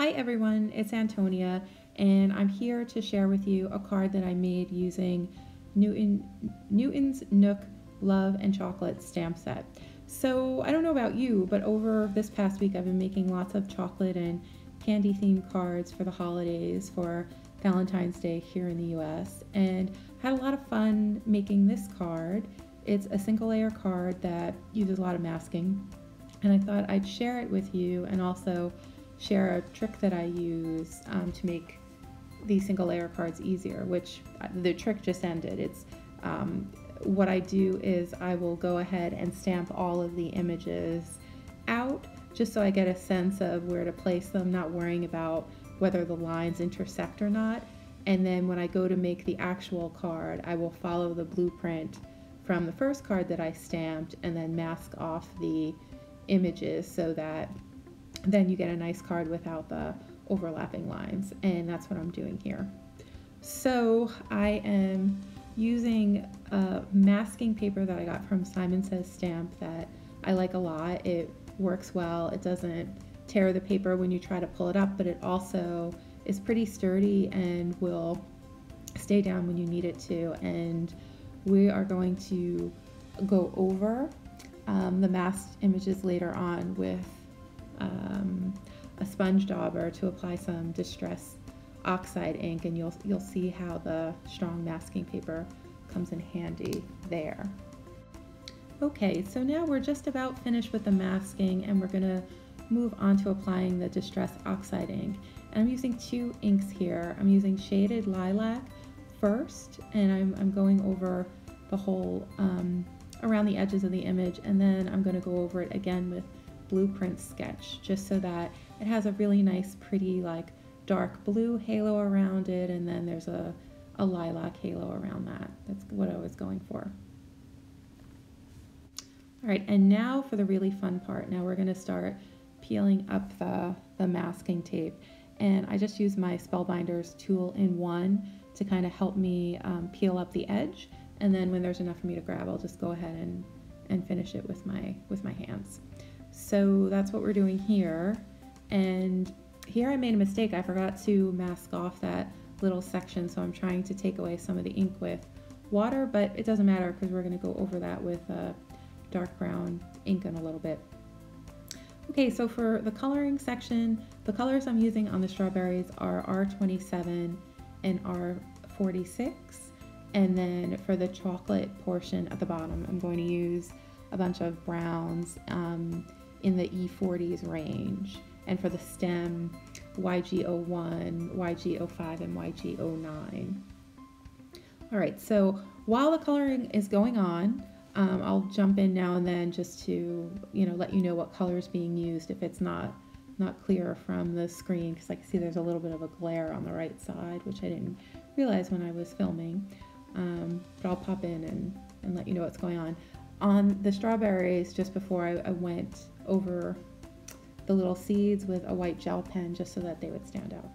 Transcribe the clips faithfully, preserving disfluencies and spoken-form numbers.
Hi everyone, it's Antonia, and I'm here to share with you a card that I made using Newton, Newton's Nook Love and Chocolate stamp set. So I don't know about you, but over this past week I've been making lots of chocolate and candy themed cards for the holidays for Valentine's Day here in the U S, and had a lot of fun making this card. It's a single layer card that uses a lot of masking, and I thought I'd share it with you and also share a trick that I use um, to make these single layer cards easier, which the trick just ended. It's um, what I do is I will go ahead and stamp all of the images out just so I get a sense of where to place them, not worrying about whether the lines intersect or not. And then when I go to make the actual card, I will follow the blueprint from the first card that I stamped and then mask off the images so that then you get a nice card without the overlapping lines, and that's what I'm doing here. So I am using a masking paper that I got from Simon Says Stamp that I like a lot. It works well. It doesn't tear the paper when you try to pull it up, but it also is pretty sturdy and will stay down when you need it to. And we are going to go over um, the masked images later on with Um, a sponge dauber to apply some Distress Oxide ink, and you'll you'll see how the strong masking paper comes in handy there. Okay, so now we're just about finished with the masking, and we're gonna move on to applying the Distress Oxide ink. And I'm using two inks here. I'm using Shaded Lilac first, and I'm, I'm going over the whole um, around the edges of the image, and then I'm gonna go over it again with Blueprint Sketch, just so that it has a really nice pretty like dark blue halo around it, and then there's a, a lilac halo around that. That's what I was going for. All right, and now for the really fun part. Now we're going to start peeling up the, the masking tape, and I just use my Spellbinders tool in one to kind of help me um, peel up the edge, and then when there's enough for me to grab, I'll just go ahead and, and finish it with my, with my hands. So that's what we're doing here. And here I made a mistake. I forgot to mask off that little section, so I'm trying to take away some of the ink with water, but it doesn't matter because we're going to go over that with a dark brown ink in a little bit. Okay, so for the coloring section, the colors I'm using on the strawberries are R twenty-seven and R forty-six. And then for the chocolate portion at the bottom, I'm going to use a bunch of browns um, in the E forties range, and for the stem, Y G zero one, Y G zero five, and Y G zero nine. All right, so while the coloring is going on, um, I'll jump in now and then just to, you know, let you know what color is being used if it's not not clear from the screen, because I can see there's a little bit of a glare on the right side, which I didn't realize when I was filming, um, but I'll pop in and, and let you know what's going on. On the strawberries, just before I, I went over the little seeds with a white gel pen just so that they would stand out.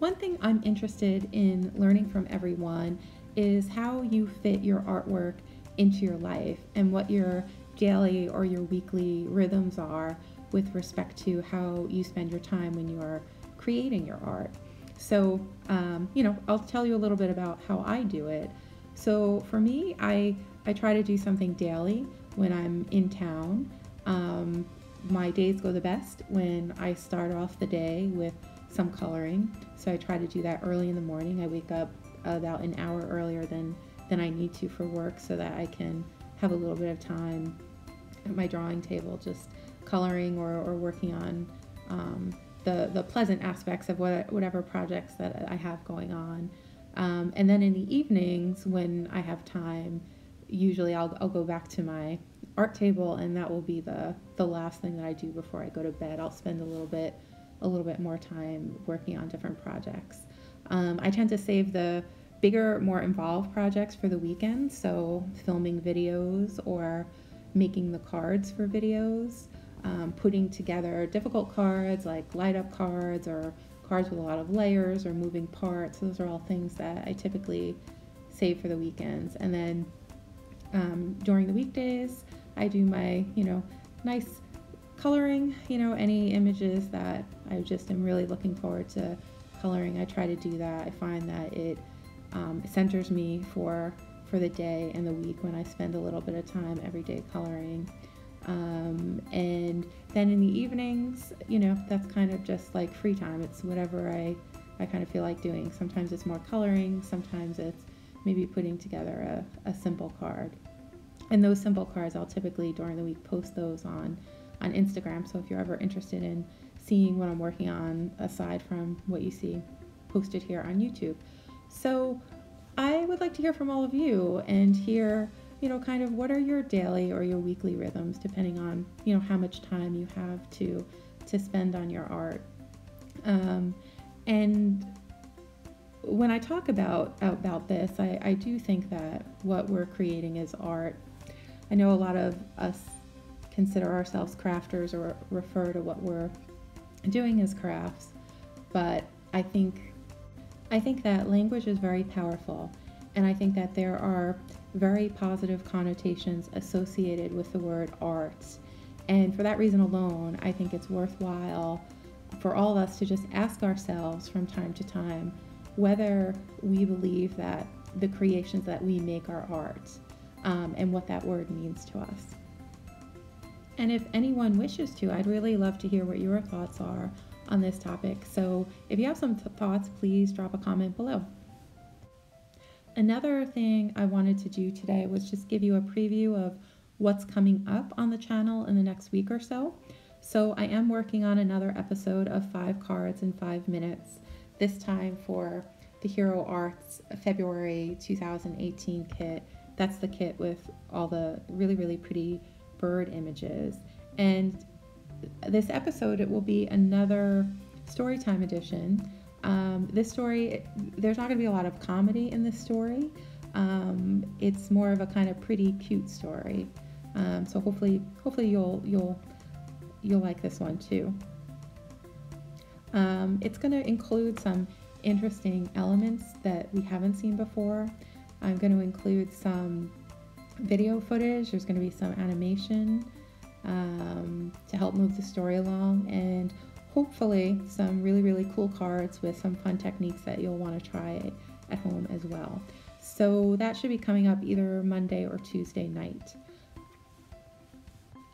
One thing I'm interested in learning from everyone is how you fit your artwork into your life and what your daily or your weekly rhythms are with respect to how you spend your time when you are creating your art. So, um, you know, I'll tell you a little bit about how I do it. So for me, I I try to do something daily when I'm in town. Um, my days go the best when I start off the day with some coloring. So I try to do that early in the morning. I wake up about an hour earlier than, than I need to for work so that I can have a little bit of time at my drawing table just coloring or, or working on um, the, the pleasant aspects of what, whatever projects that I have going on. Um, and then in the evenings when I have time, usually I'll, I'll go back to my art table, and that will be the, the last thing that I do before I go to bed. I'll spend a little bit a little bit more time working on different projects. Um, I tend to save the bigger, more involved projects for the weekend, so filming videos or making the cards for videos, um, putting together difficult cards like light-up cards or cards with a lot of layers or moving parts. Those are all things that I typically save for the weekends. And then Um, during the weekdays, I do my, you know, nice coloring, you know, any images that I just am really looking forward to coloring, I try to do that. I find that it um, centers me for for the day and the week when I spend a little bit of time every day coloring. Um, and then in the evenings, you know, that's kind of just like free time. It's whatever I, I kind of feel like doing. Sometimes it's more coloring, sometimes it's maybe putting together a, a simple card. And those simple cards, I'll typically during the week post those on, on Instagram. So if you're ever interested in seeing what I'm working on, aside from what you see posted here on YouTube. So I would like to hear from all of you and hear, you know, kind of what are your daily or your weekly rhythms, depending on, you know, how much time you have to to spend on your art. Um, and when I talk about about this, I, I do think that what we're creating is art. I know a lot of us consider ourselves crafters or refer to what we're doing as crafts, but I think I think that language is very powerful, and I think that there are very positive connotations associated with the word arts. And for that reason alone, I think it's worthwhile for all of us to just ask ourselves from time to time whether we believe that the creations that we make are art, um, and what that word means to us. And if anyone wishes to, I'd really love to hear what your thoughts are on this topic. So if you have some thoughts, please drop a comment below. Another thing I wanted to do today was just give you a preview of what's coming up on the channel in the next week or so. So I am working on another episode of Five Cards in Five Minutes, this time for the Hero Arts February two thousand eighteen kit. That's the kit with all the really, really pretty bird images. And this episode, it will be another storytime edition. Um, this story, there's not going to be a lot of comedy in this story. Um, it's more of a kind of pretty cute story. Um, so hopefully, hopefully you'll you'll you'll like this one too. Um, it's going to include some interesting elements that we haven't seen before. I'm going to include some video footage. There's going to be some animation um, to help move the story along, and hopefully some really, really cool cards with some fun techniques that you'll want to try at home as well. So that should be coming up either Monday or Tuesday night.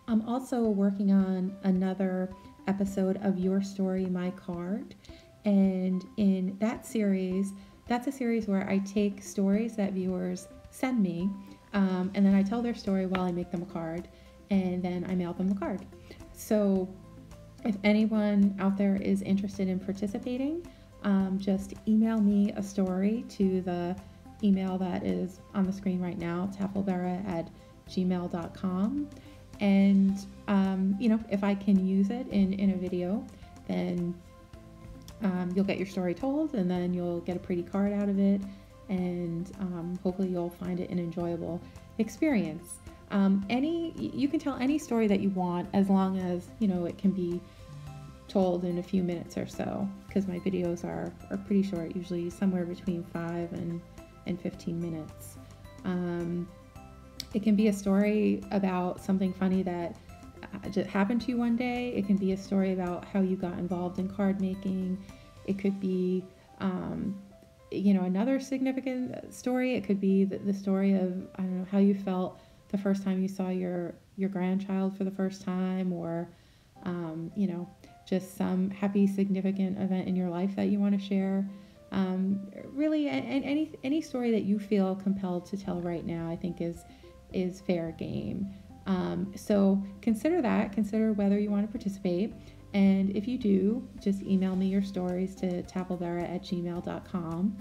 I'm also working on another episode of Your Story, My Card. And in that series, that's a series where I take stories that viewers send me, um, and then I tell their story while I make them a card, and then I mail them the card. So if anyone out there is interested in participating, um, just email me a story to the email that is on the screen right now, taffleberry at gmail dot com. And, um, you know, if I can use it in, in a video, then um, you'll get your story told, and then you'll get a pretty card out of it, and um, hopefully you'll find it an enjoyable experience. Um, any, you can tell any story that you want, as long as, you know, it can be told in a few minutes or so, because my videos are, are pretty short, usually somewhere between five and, and fifteen minutes. Um, it can be a story about something funny that just happened to you one day. It can be a story about how you got involved in card making. It could be, um, you know, another significant story. It could be the, the story of, I don't know, how you felt the first time you saw your your grandchild for the first time, or um, you know, just some happy significant event in your life that you want to share. Um, really, and any any story that you feel compelled to tell right now, I think is is fair game. Um, so consider that. Consider whether you want to participate. And if you do, just email me your stories to taffleberry at gmail dot com.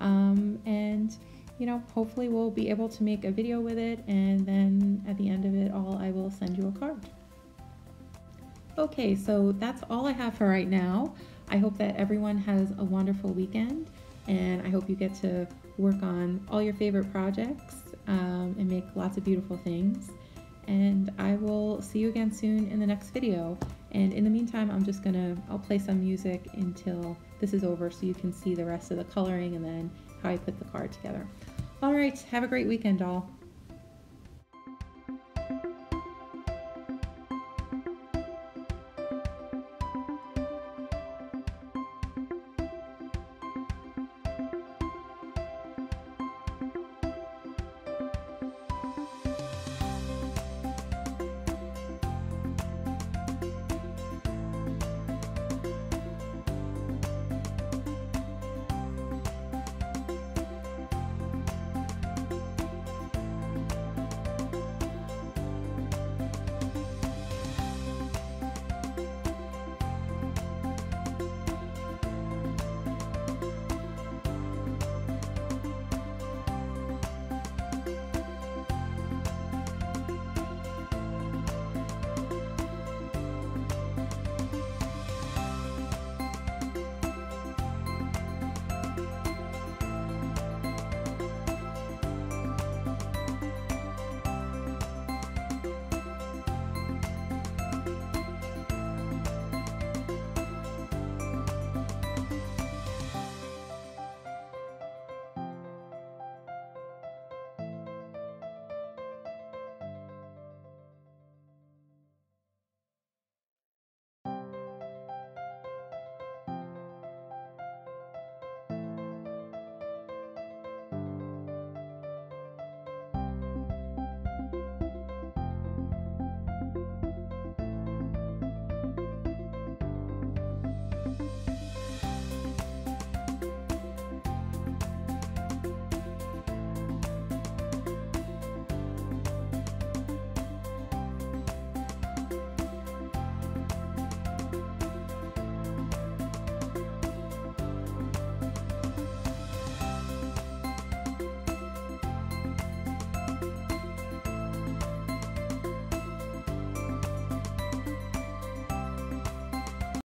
Um, and you know, hopefully we'll be able to make a video with it, and then at the end of it all, I will send you a card. Okay, so that's all I have for right now. I hope that everyone has a wonderful weekend, and I hope you get to work on all your favorite projects um, and make lots of beautiful things. And I will see you again soon in the next video. And in the meantime, I'm just gonna, I'll play some music until this is over, so you can see the rest of the coloring and then how I put the card together. All right, have a great weekend, all.